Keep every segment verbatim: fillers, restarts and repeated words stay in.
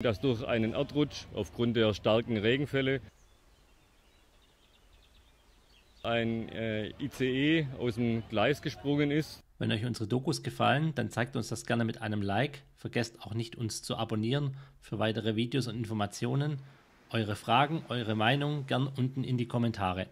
Dass durch einen Erdrutsch aufgrund der starken Regenfälle ein äh, I C E aus dem Gleis gesprungen ist. Wenn euch unsere Dokus gefallen, dann zeigt uns das gerne mit einem Like. Vergesst auch nicht, uns zu abonnieren für weitere Videos und Informationen. Eure Fragen, eure Meinung gern unten in die Kommentare.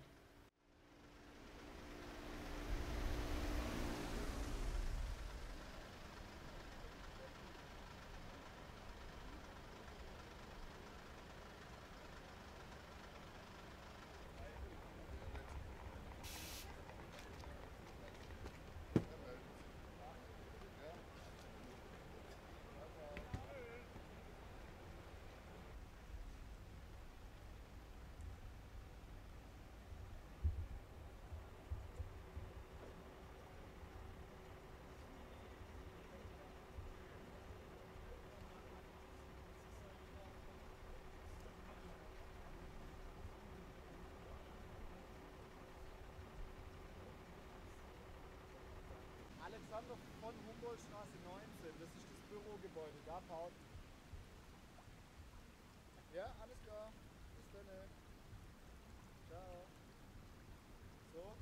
Von Humboldtstraße neunzehn, das ist das Bürogebäude, da baut. Ja, alles klar, bis dann. Ciao. So.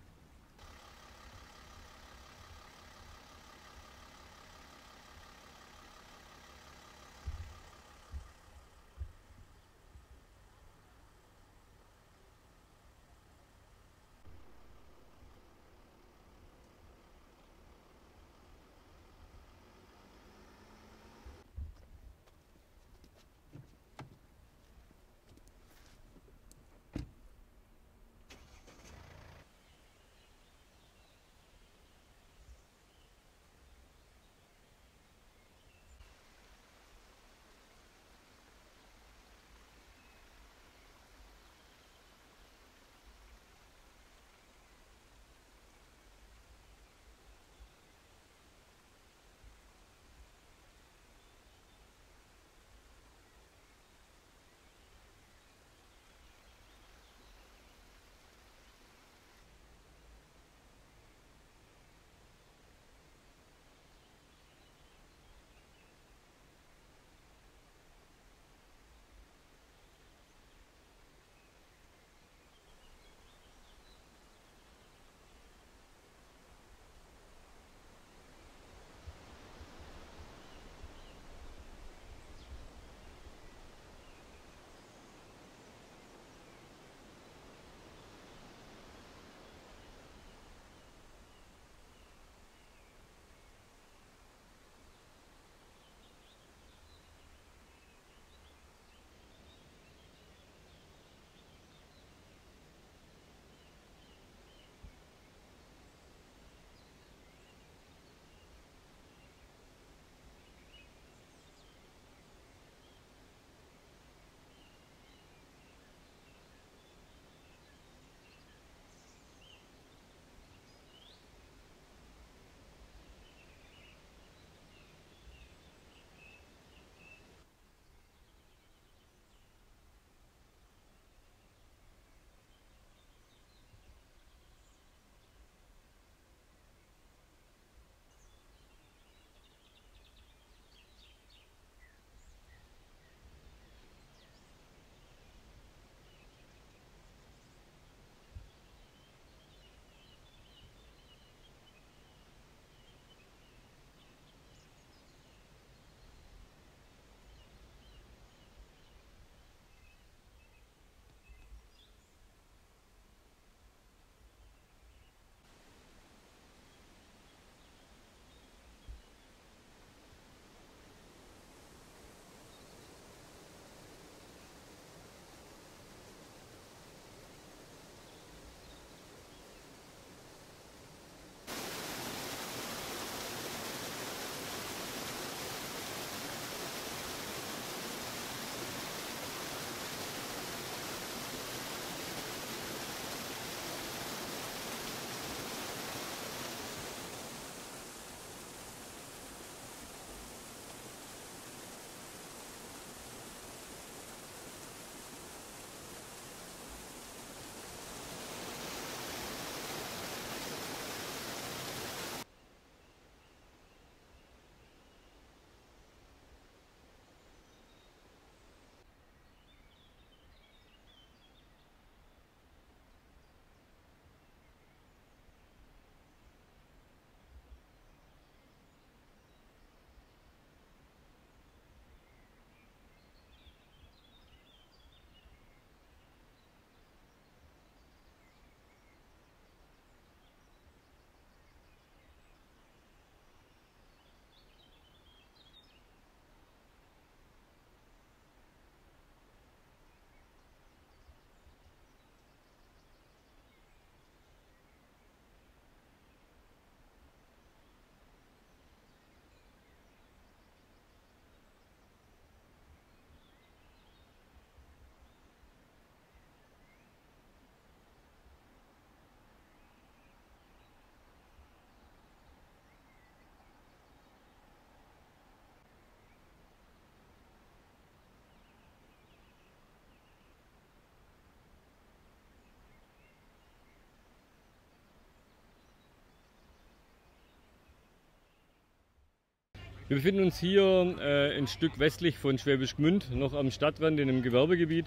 Wir befinden uns hier äh, ein Stück westlich von Schwäbisch Gmünd, noch am Stadtrand in einem Gewerbegebiet.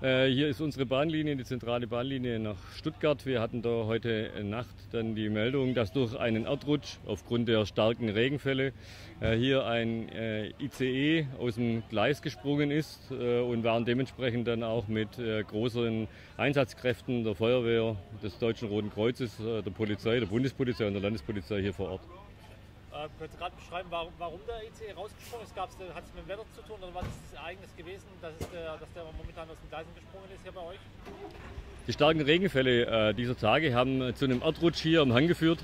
Äh, hier ist unsere Bahnlinie, die zentrale Bahnlinie nach Stuttgart. Wir hatten da heute Nacht dann die Meldung, dass durch einen Erdrutsch aufgrund der starken Regenfälle äh, hier ein äh, I C E aus dem Gleis gesprungen ist äh, und waren dementsprechend dann auch mit äh, großen Einsatzkräften der Feuerwehr, des Deutschen Roten Kreuzes, äh, der Polizei, der Bundespolizei und der Landespolizei hier vor Ort. Äh, Könnt ihr gerade beschreiben, warum, warum der I C E rausgesprungen ist? Hat es mit dem Wetter zu tun oder was ist das Ereignis gewesen, dass, es der, dass der momentan aus dem Gleis gesprungen ist hier bei euch? Die starken Regenfälle äh, dieser Tage haben zu einem Erdrutsch hier am Hang geführt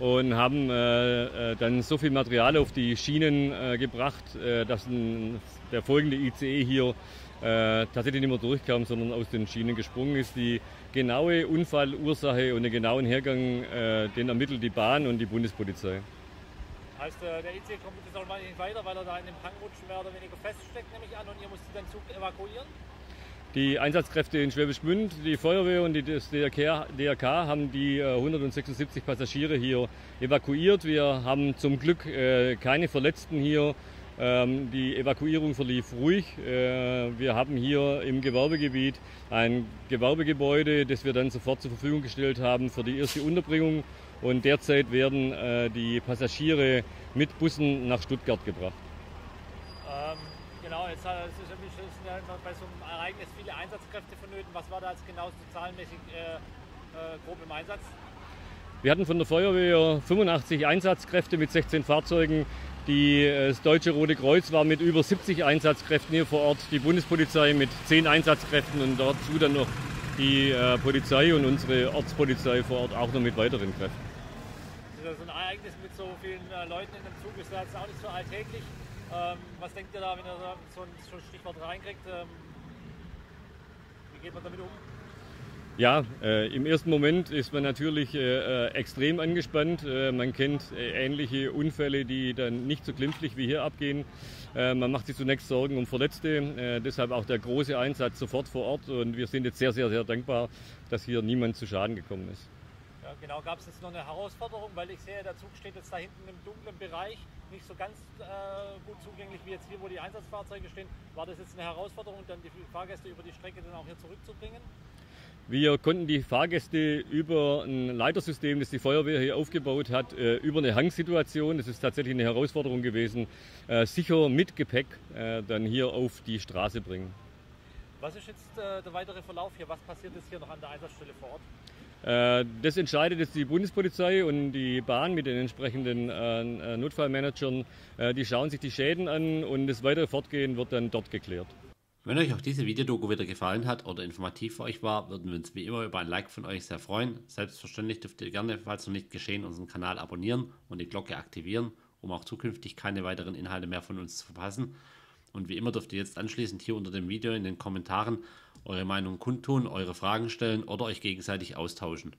und haben äh, äh, dann so viel Material auf die Schienen äh, gebracht, äh, dass ein, der folgende I C E hier äh, tatsächlich nicht mehr durchkam, sondern aus den Schienen gesprungen ist. Die genaue Unfallursache und den genauen Hergang, äh, den ermittelt die Bahn und die Bundespolizei. Heißt, der I C E kommt jetzt auch nicht weiter, weil er da in dem Hangrutsch mehr oder weniger feststeckt, nehme ich an, und ihr müsst den Zug evakuieren? Die Einsatzkräfte in Schwäbisch Gmünd, die Feuerwehr und das D R K haben die hundertsechsundsiebzig Passagiere hier evakuiert. Wir haben zum Glück keine Verletzten hier. Die Evakuierung verlief ruhig. Wir haben hier im Gewerbegebiet ein Gewerbegebäude, das wir dann sofort zur Verfügung gestellt haben für die erste Unterbringung. Und derzeit werden die Passagiere mit Bussen nach Stuttgart gebracht. Ähm, genau, jetzt sind ja bei so einem Ereignis viele Einsatzkräfte vonnöten. Was war da jetzt genau so zahlenmäßig äh, äh, grob im Einsatz? Wir hatten von der Feuerwehr fünfundachtzig Einsatzkräfte mit sechzehn Fahrzeugen. Die, das Deutsche Rote Kreuz war mit über siebzig Einsatzkräften hier vor Ort, die Bundespolizei mit zehn Einsatzkräften und dazu dann noch die äh, Polizei und unsere Ortspolizei vor Ort auch noch mit weiteren Kräften. Also so ein Ereignis mit so vielen äh, Leuten in dem Zug ist ja jetzt auch nicht so alltäglich. Ähm, was denkt ihr da, wenn ihr da so ein, so ein Stichwort reinkriegt? Ähm, wie geht man damit um? Ja, äh, im ersten Moment ist man natürlich äh, extrem angespannt. Äh, man kennt ähnliche Unfälle, die dann nicht so glimpflich wie hier abgehen. Äh, man macht sich zunächst Sorgen um Verletzte, äh, deshalb auch der große Einsatz sofort vor Ort. Und wir sind jetzt sehr, sehr, sehr dankbar, dass hier niemand zu Schaden gekommen ist. Ja, genau, gab es jetzt noch eine Herausforderung, weil ich sehe, der Zug steht jetzt da hinten im dunklen Bereich, nicht so ganz äh, gut zugänglich wie jetzt hier, wo die Einsatzfahrzeuge stehen. War das jetzt eine Herausforderung, dann die Fahrgäste über die Strecke dann auch hier zurückzubringen? Wir konnten die Fahrgäste über ein Leitersystem, das die Feuerwehr hier aufgebaut hat, über eine Hangsituation, das ist tatsächlich eine Herausforderung gewesen, sicher mit Gepäck dann hier auf die Straße bringen. Was ist jetzt der weitere Verlauf hier? Was passiert jetzt hier noch an der Einsatzstelle vor Ort? Das entscheidet jetzt die Bundespolizei und die Bahn mit den entsprechenden Notfallmanagern. Die schauen sich die Schäden an und das weitere Fortgehen wird dann dort geklärt. Wenn euch auch diese Videodoku wieder gefallen hat oder informativ für euch war, würden wir uns wie immer über ein Like von euch sehr freuen. Selbstverständlich dürft ihr gerne, falls noch nicht geschehen, unseren Kanal abonnieren und die Glocke aktivieren, um auch zukünftig keine weiteren Inhalte mehr von uns zu verpassen. Und wie immer dürft ihr jetzt anschließend hier unter dem Video in den Kommentaren eure Meinung kundtun, eure Fragen stellen oder euch gegenseitig austauschen.